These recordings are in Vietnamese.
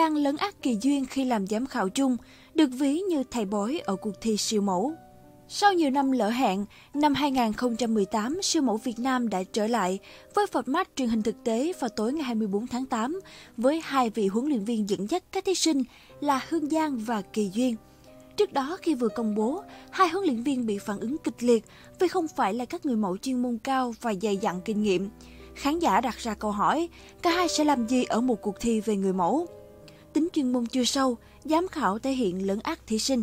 Giang lấn át Kỳ Duyên khi làm giám khảo chung, được ví như thầy bói ở cuộc thi Siêu Mẫu. Sau nhiều năm lỡ hẹn, năm 2018, Siêu Mẫu Việt Nam đã trở lại với format truyền hình thực tế vào tối ngày 24 tháng 8 với hai vị huấn luyện viên dẫn dắt các thí sinh là Hương Giang và Kỳ Duyên. Trước đó, khi vừa công bố, hai huấn luyện viên bị phản ứng kịch liệt vì không phải là các người mẫu chuyên môn cao và dày dặn kinh nghiệm. Khán giả đặt ra câu hỏi, cả hai sẽ làm gì ở một cuộc thi về người mẫu? Tính chuyên môn chưa sâu, giám khảo thể hiện lấn át thí sinh.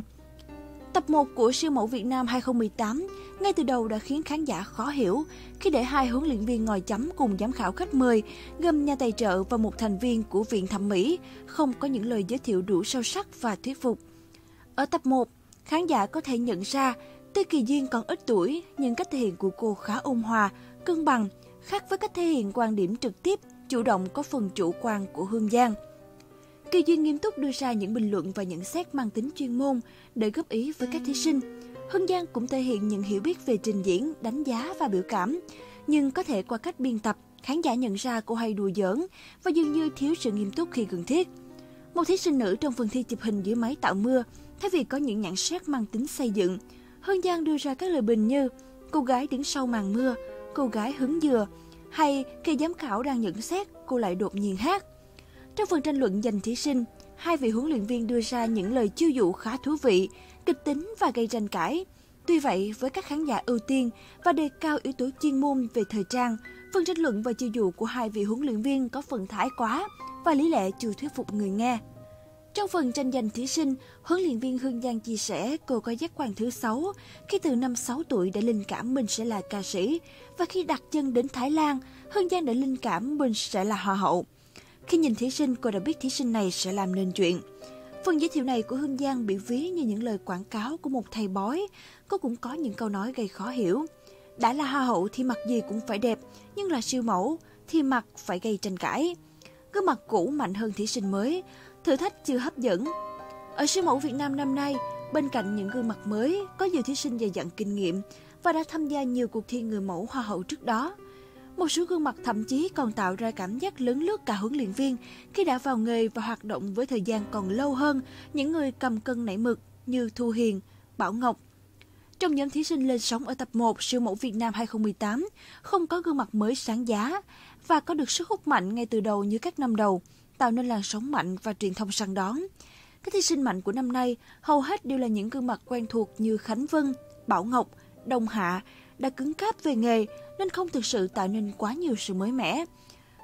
Tập 1 của Siêu Mẫu Việt Nam 2018 ngay từ đầu đã khiến khán giả khó hiểu khi để hai huấn luyện viên ngồi chấm cùng giám khảo khách mời, gồm nhà tài trợ và một thành viên của Viện Thẩm mỹ, không có những lời giới thiệu đủ sâu sắc và thuyết phục. Ở tập 1, khán giả có thể nhận ra tuy Kỳ Duyên còn ít tuổi nhưng cách thể hiện của cô khá ôn hòa, cân bằng, khác với cách thể hiện quan điểm trực tiếp, chủ động có phần chủ quan của Hương Giang. Kỳ Duyên nghiêm túc đưa ra những bình luận và nhận xét mang tính chuyên môn để góp ý với các thí sinh. Hương Giang cũng thể hiện những hiểu biết về trình diễn, đánh giá và biểu cảm. Nhưng có thể qua cách biên tập, khán giả nhận ra cô hay đùa giỡn và dường như thiếu sự nghiêm túc khi cần thiết. Một thí sinh nữ trong phần thi chụp hình dưới máy tạo mưa, thay vì có những nhận xét mang tính xây dựng, Hương Giang đưa ra các lời bình như cô gái đứng sau màn mưa, cô gái hứng dừa, hay khi giám khảo đang nhận xét, cô lại đột nhiên hát. Trong phần tranh luận dành thí sinh, hai vị huấn luyện viên đưa ra những lời chiêu dụ khá thú vị, kịch tính và gây tranh cãi. Tuy vậy, với các khán giả ưu tiên và đề cao yếu tố chuyên môn về thời trang, phần tranh luận và chiêu dụ của hai vị huấn luyện viên có phần thái quá và lý lẽ chưa thuyết phục người nghe. Trong phần tranh giành thí sinh, huấn luyện viên Hương Giang chia sẻ cô có giác quan thứ 6 khi từ năm 6 tuổi đã linh cảm mình sẽ là ca sĩ, và khi đặt chân đến Thái Lan, Hương Giang đã linh cảm mình sẽ là hoa hậu. Khi nhìn thí sinh, cô đã biết thí sinh này sẽ làm nên chuyện. Phần giới thiệu này của Hương Giang bị ví như những lời quảng cáo của một thầy bói, cô cũng có những câu nói gây khó hiểu. Đã là hoa hậu thì mặc gì cũng phải đẹp, nhưng là siêu mẫu thì mặc phải gây tranh cãi. Gương mặt cũ mạnh hơn thí sinh mới, thử thách chưa hấp dẫn. Ở Siêu Mẫu Việt Nam năm nay, bên cạnh những gương mặt mới, có nhiều thí sinh dày dặn kinh nghiệm và đã tham gia nhiều cuộc thi người mẫu hoa hậu trước đó. Một số gương mặt thậm chí còn tạo ra cảm giác lớn lướt cả huấn luyện viên khi đã vào nghề và hoạt động với thời gian còn lâu hơn những người cầm cân nảy mực như Thu Hiền, Bảo Ngọc. Trong nhóm thí sinh lên sóng ở tập 1 Siêu Mẫu Việt Nam 2018, không có gương mặt mới sáng giá và có được sức hút mạnh ngay từ đầu như các năm đầu, tạo nên làn sóng mạnh và truyền thông săn đón. Các thí sinh mạnh của năm nay hầu hết đều là những gương mặt quen thuộc như Khánh Vân, Bảo Ngọc, Đông Hạ, đã cứng cáp về nghề nên không thực sự tạo nên quá nhiều sự mới mẻ.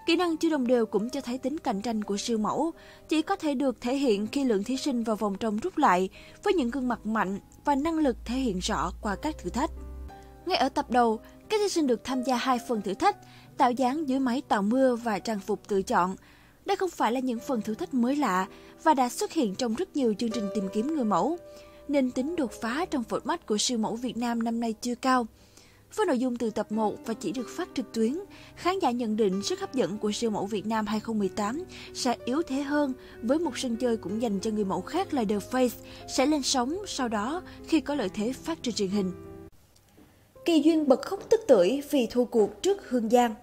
Kỹ năng chưa đồng đều cũng cho thấy tính cạnh tranh của siêu mẫu chỉ có thể được thể hiện khi lượng thí sinh vào vòng trong rút lại, với những gương mặt mạnh và năng lực thể hiện rõ qua các thử thách. Ngay ở tập đầu, các thí sinh được tham gia hai phần thử thách, tạo dáng dưới máy tạo mưa và trang phục tự chọn. Đây không phải là những phần thử thách mới lạ và đã xuất hiện trong rất nhiều chương trình tìm kiếm người mẫu, nên tính đột phá trong format của siêu mẫu Việt Nam năm nay chưa cao. Với nội dung từ tập 1 và chỉ được phát trực tuyến, khán giả nhận định sức hấp dẫn của siêu mẫu Việt Nam 2018 sẽ yếu thế hơn, với một sân chơi cũng dành cho người mẫu khác là The Face sẽ lên sóng sau đó khi có lợi thế phát trên truyền hình. Kỳ Duyên bật khóc tức tưởi vì thua cuộc trước Hương Giang.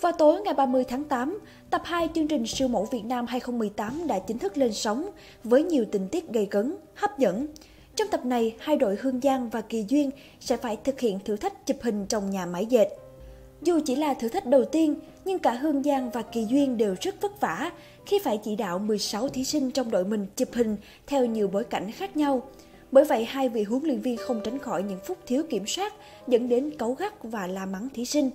Vào tối ngày 30 tháng 8, tập 2 chương trình Siêu Mẫu Việt Nam 2018 đã chính thức lên sóng với nhiều tình tiết gay cấn, hấp dẫn. Trong tập này, hai đội Hương Giang và Kỳ Duyên sẽ phải thực hiện thử thách chụp hình trong nhà máy dệt. Dù chỉ là thử thách đầu tiên, nhưng cả Hương Giang và Kỳ Duyên đều rất vất vả khi phải chỉ đạo 16 thí sinh trong đội mình chụp hình theo nhiều bối cảnh khác nhau. Bởi vậy, hai vị huấn luyện viên không tránh khỏi những phút thiếu kiểm soát dẫn đến cáu gắt và la mắng thí sinh.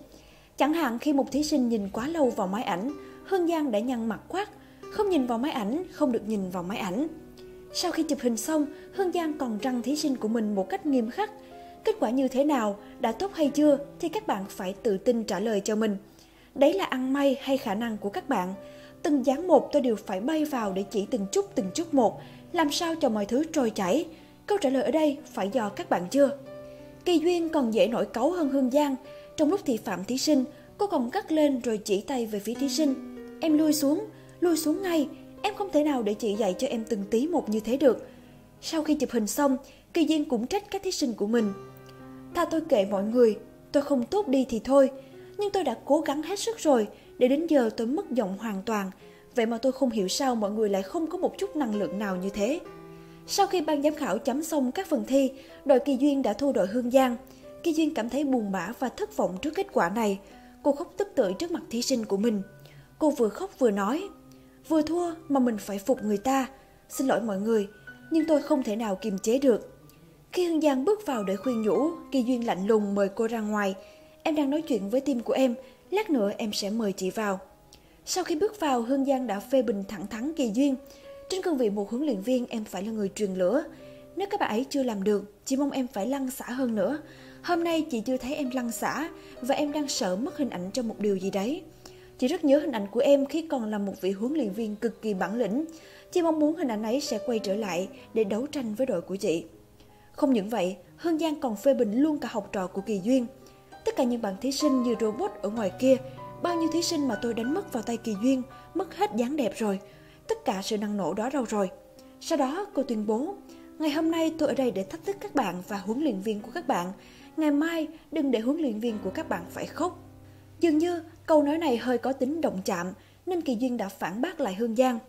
Chẳng hạn khi một thí sinh nhìn quá lâu vào máy ảnh, Hương Giang đã nhăn mặt quát, không nhìn vào máy ảnh, không được nhìn vào máy ảnh. Sau khi chụp hình xong, Hương Giang còn răng thí sinh của mình một cách nghiêm khắc. Kết quả như thế nào, đã tốt hay chưa thì các bạn phải tự tin trả lời cho mình. Đấy là ăn may hay khả năng của các bạn. Từng dáng một tôi đều phải bay vào để chỉ từng chút một, làm sao cho mọi thứ trôi chảy. Câu trả lời ở đây phải do các bạn chưa. Kỳ Duyên còn dễ nổi cáu hơn Hương Giang. Trong lúc thị phạm thí sinh, cô còn gắt lên rồi chỉ tay về phía thí sinh. Em lui xuống ngay. Em không thể nào để chị dạy cho em từng tí một như thế được. Sau khi chụp hình xong, Kỳ Duyên cũng trách các thí sinh của mình. Tha tôi kệ mọi người, tôi không tốt đi thì thôi. Nhưng tôi đã cố gắng hết sức rồi, để đến giờ tôi mất giọng hoàn toàn. Vậy mà tôi không hiểu sao mọi người lại không có một chút năng lượng nào như thế. Sau khi ban giám khảo chấm xong các phần thi, đội Kỳ Duyên đã thua đội Hương Giang. Kỳ Duyên cảm thấy buồn bã và thất vọng trước kết quả này. Cô khóc tức tưởi trước mặt thí sinh của mình. Cô vừa khóc vừa nói, vừa thua mà mình phải phục người ta. Xin lỗi mọi người, nhưng tôi không thể nào kiềm chế được. Khi Hương Giang bước vào để khuyên nhủ, Kỳ Duyên lạnh lùng mời cô ra ngoài. Em đang nói chuyện với team của em, lát nữa em sẽ mời chị vào. Sau khi bước vào, Hương Giang đã phê bình thẳng thắn Kỳ Duyên. Trên cương vị một huấn luyện viên, em phải là người truyền lửa. Nếu các bạn ấy chưa làm được, chị mong em phải lăn xả hơn nữa. Hôm nay chị chưa thấy em lăn xả và em đang sợ mất hình ảnh trong một điều gì đấy. Chị rất nhớ hình ảnh của em khi còn là một vị huấn luyện viên cực kỳ bản lĩnh. Chị mong muốn hình ảnh ấy sẽ quay trở lại để đấu tranh với đội của chị. Không những vậy, Hương Giang còn phê bình luôn cả học trò của Kỳ Duyên. Tất cả những bạn thí sinh như robot ở ngoài kia, bao nhiêu thí sinh mà tôi đánh mất vào tay Kỳ Duyên, mất hết dáng đẹp rồi. Tất cả sự năng nổ đó đâu rồi? Sau đó cô tuyên bố, ngày hôm nay tôi ở đây để thách thức các bạn và huấn luyện viên của các bạn. Ngày mai đừng để huấn luyện viên của các bạn phải khóc. Dường như câu nói này hơi có tính động chạm nên Kỳ Duyên đã phản bác lại Hương Giang.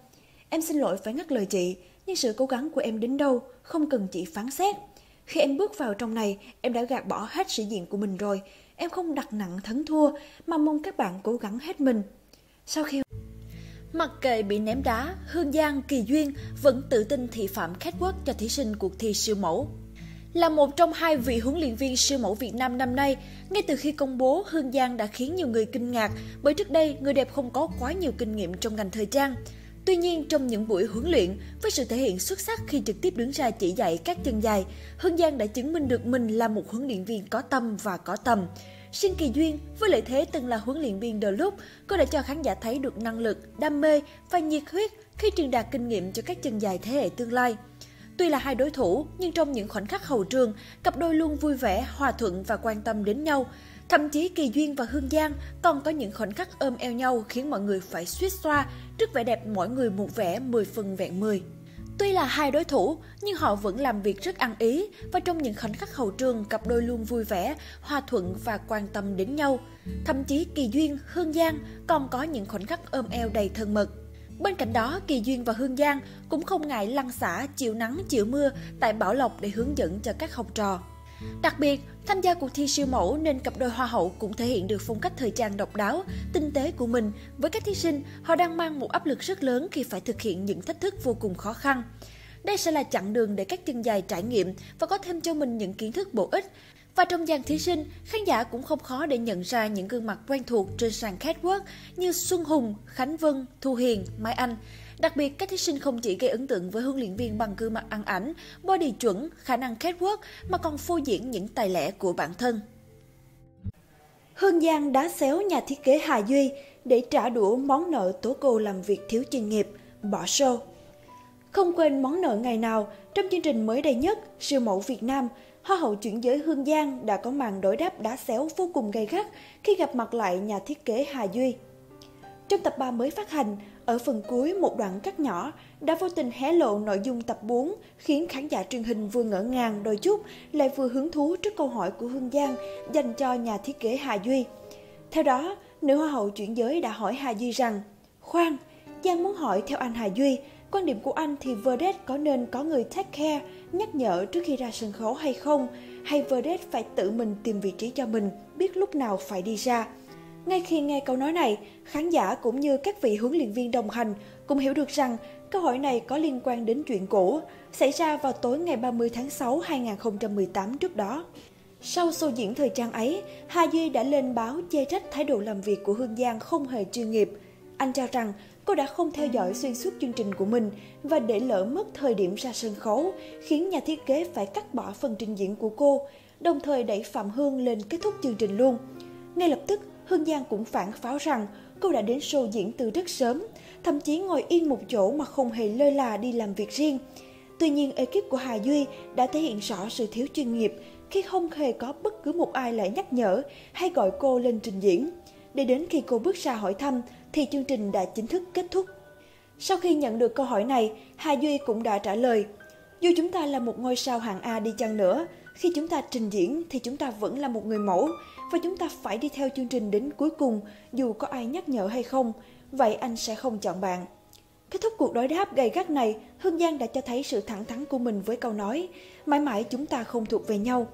Em xin lỗi phải ngắt lời chị, nhưng sự cố gắng của em đến đâu không cần chị phán xét. Khi em bước vào trong này, em đã gạt bỏ hết sĩ diện của mình rồi. Em không đặt nặng thắng thua mà mong các bạn cố gắng hết mình. Sau khi mặc kệ bị ném đá, Hương Giang, Kỳ Duyên vẫn tự tin thị phạm khách quốc cho thí sinh cuộc thi siêu mẫu. Là một trong hai vị huấn luyện viên siêu mẫu Việt Nam năm nay, ngay từ khi công bố, Hương Giang đã khiến nhiều người kinh ngạc bởi trước đây người đẹp không có quá nhiều kinh nghiệm trong ngành thời trang. Tuy nhiên, trong những buổi huấn luyện, với sự thể hiện xuất sắc khi trực tiếp đứng ra chỉ dạy các chân dài, Hương Giang đã chứng minh được mình là một huấn luyện viên có tâm và có tầm. Riêng Kỳ Duyên, với lợi thế từng là huấn luyện viên The Look, cô đã cho khán giả thấy được năng lực, đam mê và nhiệt huyết khi truyền đạt kinh nghiệm cho các chân dài thế hệ tương lai. Tuy là hai đối thủ, nhưng trong những khoảnh khắc hậu trường, cặp đôi luôn vui vẻ, hòa thuận và quan tâm đến nhau. Thậm chí Kỳ Duyên và Hương Giang còn có những khoảnh khắc ôm eo nhau khiến mọi người phải suýt xoa trước vẻ đẹp mỗi người một vẻ 10 phần vẹn 10. Tuy là hai đối thủ, nhưng họ vẫn làm việc rất ăn ý và trong những khoảnh khắc hậu trường, cặp đôi luôn vui vẻ, hòa thuận và quan tâm đến nhau. Thậm chí Kỳ Duyên, Hương Giang còn có những khoảnh khắc ôm eo đầy thân mật. Bên cạnh đó, Kỳ Duyên và Hương Giang cũng không ngại lăn xả chịu nắng chịu mưa tại Bảo Lộc để hướng dẫn cho các học trò. Đặc biệt, tham gia cuộc thi siêu mẫu nên cặp đôi hoa hậu cũng thể hiện được phong cách thời trang độc đáo, tinh tế của mình. Với các thí sinh, họ đang mang một áp lực rất lớn khi phải thực hiện những thách thức vô cùng khó khăn. Đây sẽ là chặng đường để các chân dài trải nghiệm và có thêm cho mình những kiến thức bổ ích. Và trong dàn thí sinh, khán giả cũng không khó để nhận ra những gương mặt quen thuộc trên sàn catwalk như Xuân Hùng, Khánh Vân, Thu Hiền, Mai Anh. Đặc biệt, các thí sinh không chỉ gây ấn tượng với huấn luyện viên bằng gương mặt ăn ảnh, body chuẩn, khả năng catwalk mà còn phô diễn những tài lẻ của bản thân. Hương Giang đá xéo nhà thiết kế Hà Duy để trả đũa món nợ tố cô làm việc thiếu chuyên nghiệp, bỏ show. Không quên món nợ ngày nào, trong chương trình mới đây nhất, Siêu mẫu Việt Nam, Hoa hậu chuyển giới Hương Giang đã có màn đối đáp đá xéo vô cùng gay gắt khi gặp mặt lại nhà thiết kế Hà Duy. Trong tập 3 mới phát hành, ở phần cuối một đoạn cắt nhỏ đã vô tình hé lộ nội dung tập 4 khiến khán giả truyền hình vừa ngỡ ngàng đôi chút lại vừa hứng thú trước câu hỏi của Hương Giang dành cho nhà thiết kế Hà Duy. Theo đó, nữ hoa hậu chuyển giới đã hỏi Hà Duy rằng, khoan, Giang muốn hỏi theo anh Hà Duy, quan điểm của anh thì vedette có nên có người take care, nhắc nhở trước khi ra sân khấu hay không? Hay vedette phải tự mình tìm vị trí cho mình, biết lúc nào phải đi ra? Ngay khi nghe câu nói này, khán giả cũng như các vị huấn luyện viên đồng hành cũng hiểu được rằng câu hỏi này có liên quan đến chuyện cũ, xảy ra vào tối ngày 30 tháng 6, 2018 trước đó. Sau show diễn thời trang ấy, Hà Duy đã lên báo chê trách thái độ làm việc của Hương Giang không hề chuyên nghiệp. Anh cho rằng cô đã không theo dõi xuyên suốt chương trình của mình và để lỡ mất thời điểm ra sân khấu, khiến nhà thiết kế phải cắt bỏ phần trình diễn của cô, đồng thời đẩy Phạm Hương lên kết thúc chương trình luôn. Ngay lập tức, Hương Giang cũng phản pháo rằng cô đã đến show diễn từ rất sớm, thậm chí ngồi yên một chỗ mà không hề lơi là đi làm việc riêng. Tuy nhiên, ekip của Hà Duy đã thể hiện rõ sự thiếu chuyên nghiệp khi không hề có bất cứ một ai lại nhắc nhở hay gọi cô lên trình diễn. Để đến khi cô bước ra hỏi thăm thì chương trình đã chính thức kết thúc. Sau khi nhận được câu hỏi này, Hà Duy cũng đã trả lời, dù chúng ta là một ngôi sao hạng A đi chăng nữa, khi chúng ta trình diễn thì chúng ta vẫn là một người mẫu và chúng ta phải đi theo chương trình đến cuối cùng dù có ai nhắc nhở hay không. vậy anh sẽ không chọn bạn. Kết thúc cuộc đối đáp gay gắt này, Hương Giang đã cho thấy sự thẳng thắn của mình với câu nói mãi mãi chúng ta không thuộc về nhau.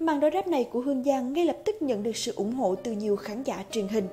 Màn đối đáp này của Hương Giang ngay lập tức nhận được sự ủng hộ từ nhiều khán giả truyền hình.